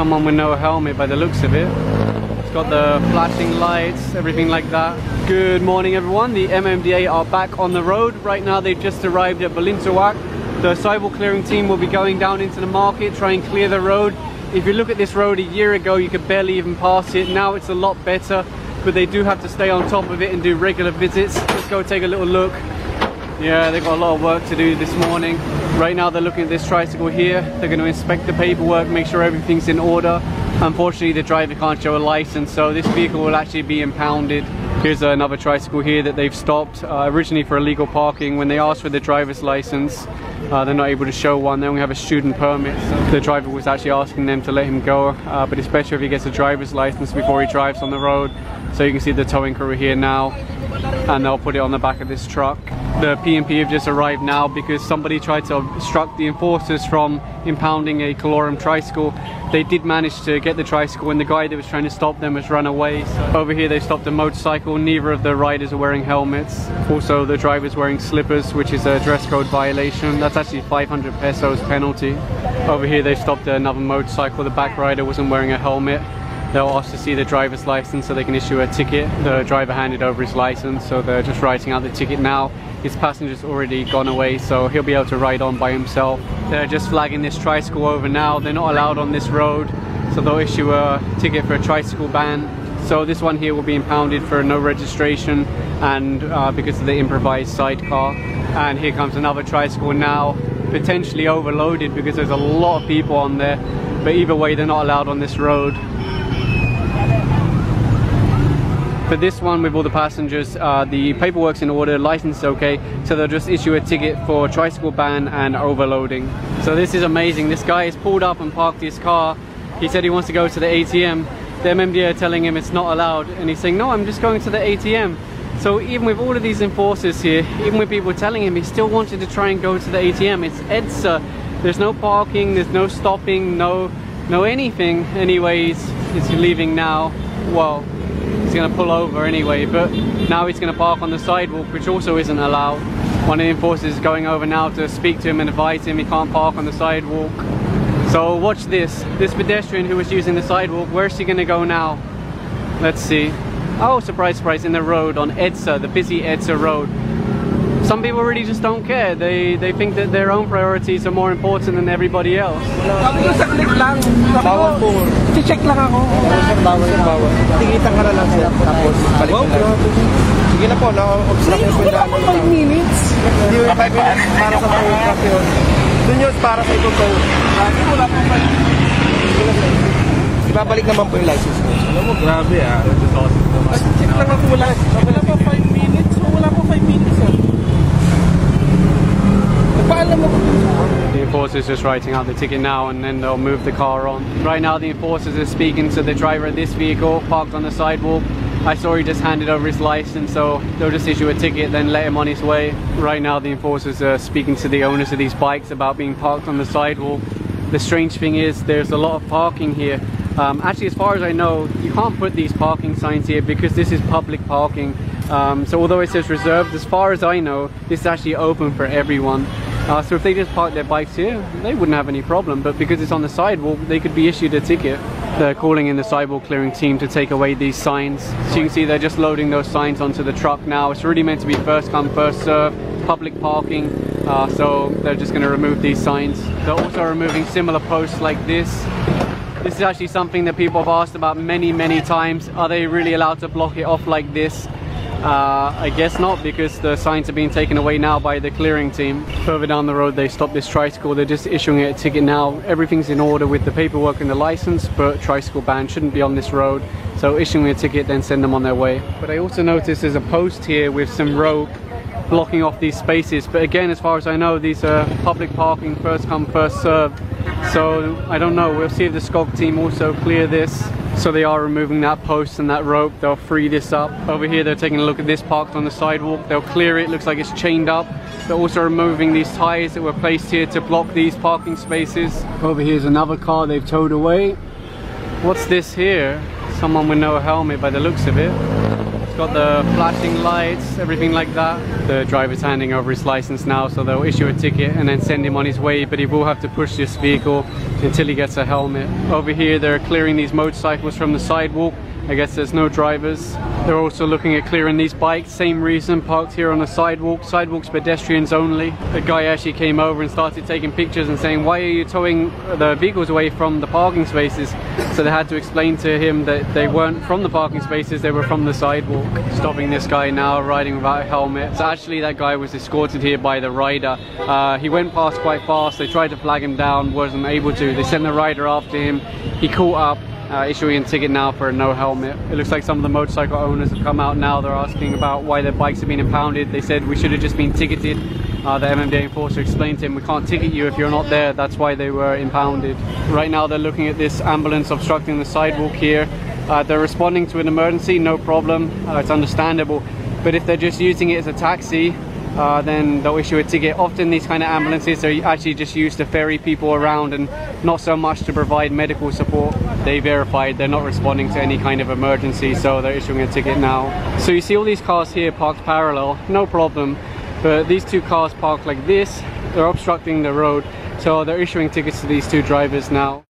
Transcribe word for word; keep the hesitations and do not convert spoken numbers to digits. someone with no helmet by the looks of it. It's got the flashing lights, everything like that. Good morning everyone, the M M D A are back on the road. Right now they've just arrived at Balintawak. The sidewalk clearing team will be going down into the market, try and clear the road. If you look at this road a year ago, you could barely even pass it. Now it's a lot better, but they do have to stay on top of it and do regular visits. Let's go take a little look. Yeah, they've got a lot of work to do this morning. Right now they're looking at this tricycle here. They're going to inspect the paperwork, make sure everything's in order. Unfortunately, the driver can't show a license, so this vehicle will actually be impounded. Here's another tricycle here that they've stopped, uh, originally for illegal parking. When they asked for the driver's license, uh, they're not able to show one. They only have a student permit. So the driver was actually asking them to let him go, uh, but it's better if he gets a driver's license before he drives on the road. So you can see the towing crew here now, and they'll put it on the back of this truck. The P M P have just arrived now because somebody tried to obstruct the enforcers from impounding a Calorum tricycle. They did manage to get the tricycle, and the guy that was trying to stop them has run away. So over here they stopped a motorcycle. Neither of the riders are wearing helmets. Also the driver's wearing slippers, which is a dress code violation. That's actually five hundred pesos penalty. Over here they stopped another motorcycle. The back rider wasn't wearing a helmet. They'll ask to see the driver's license so they can issue a ticket. The driver handed over his license, so they're just writing out the ticket now. His passenger's already gone away, so he'll be able to ride on by himself. They're just flagging this tricycle over now. They're not allowed on this road, so they'll issue a ticket for a tricycle ban. So this one here will be impounded for no registration and uh, because of the improvised sidecar. And here comes another tricycle now, potentially overloaded because there's a lot of people on there. But either way, they're not allowed on this road. For this one, with all the passengers, uh, the paperwork's in order, license is okay, so they'll just issue a ticket for tricycle ban and overloading. So this is amazing. This guy has pulled up and parked his car. He said he wants to go to the A T M. The M M D A are telling him it's not allowed, and he's saying, no, I'm just going to the A T M. So even with all of these enforcers here, even with people telling him, he still wanted to try and go to the A T M. It's EDSA. There's no parking, there's no stopping, no, no anything. Anyways, he's leaving now. Well, he's going to pull over anyway, but now he's going to park on the sidewalk, which also isn't allowed. One of the enforcers is going over now to speak to him and advise him he can't park on the sidewalk. So watch this. This pedestrian who was using the sidewalk, where's she going to go now? Let's see. Oh, surprise, surprise, in the road on EDSA, the busy EDSA road. Some people really just don't care. They they think that their own priorities are more important than everybody else. Ibabalik naman po yung license ko. Alam mo, grabe ah. Check lang ako, wala po five minutes. Wala po five minutes. The enforcer's just writing out the ticket now, and then they'll move the car on. Right now the enforcers are speaking to the driver of this vehicle parked on the sidewalk. I saw he just handed over his license, so they'll just issue a ticket, then let him on his way. Right now the enforcers are speaking to the owners of these bikes about being parked on the sidewalk. The strange thing is there's a lot of parking here. Um, actually, as far as I know, you can't put these parking signs here because this is public parking. Um, so although it says reserved, as far as I know, this is actually open for everyone. Uh, so if they just parked their bikes here, they wouldn't have any problem, but because it's on the sidewalk, they could be issued a ticket. They're calling in the sidewalk clearing team to take away these signs. So you can see they're just loading those signs onto the truck now. It's really meant to be first come, first serve, public parking, uh, so they're just going to remove these signs. They're also removing similar posts like this. This is actually something that people have asked about many, many times. Are they really allowed to block it off like this? Uh, I guess not, because the signs are being taken away now by the clearing team. Further down the road they stopped this tricycle. They're just issuing it a ticket now. Everything's in order with the paperwork and the license, but tricycle ban, shouldn't be on this road. So issuing a ticket, then send them on their way. But I also noticed there's a post here with some rope blocking off these spaces, but again, as far as I know, these are public parking, first come, first served. So I don't know, we'll see if the S C O G team also clear this. So they are removing that post and that rope. They'll free this up. Over here they're taking a look at this parked on the sidewalk. They'll clear it, looks like it's chained up. They're also removing these tires that were placed here to block these parking spaces. Over here's another car they've towed away. What's this here? Someone with no helmet by the looks of it. It's got the flashing lights, everything like that. The driver's handing over his license now, so they'll issue a ticket and then send him on his way, but he will have to push this vehicle until he gets a helmet. Over here they're clearing these motorcycles from the sidewalk. I guess there's no drivers. They're also looking at clearing these bikes, same reason, parked here on the sidewalk. Sidewalks, pedestrians only. The guy actually came over and started taking pictures and saying, why are you towing the vehicles away from the parking spaces? So they had to explain to him that they weren't from the parking spaces, they were from the sidewalk. Stopping this guy now, riding without a helmet. So actually that guy was escorted here by the rider. Uh, he went past quite fast, they tried to flag him down, wasn't able to. They sent the rider after him, he caught up. Uh, issuing a ticket now for a no helmet. It looks like some of the motorcycle owners have come out now. They're asking about why their bikes have been impounded. They said we should have just been ticketed. Uh, the M M D A enforcer explained to him, we can't ticket you if you're not there. That's why they were impounded. Right now they're looking at this ambulance obstructing the sidewalk here. Uh, they're responding to an emergency, no problem. Uh, it's understandable. But if they're just using it as a taxi, Uh, then they'll issue a ticket. Often these kind of ambulances are actually just used to ferry people around and not so much to provide medical support. They verified they're not responding to any kind of emergency, so they're issuing a ticket now. So you see all these cars here parked parallel, no problem, but these two cars parked like this, they're obstructing the road, so they're issuing tickets to these two drivers now.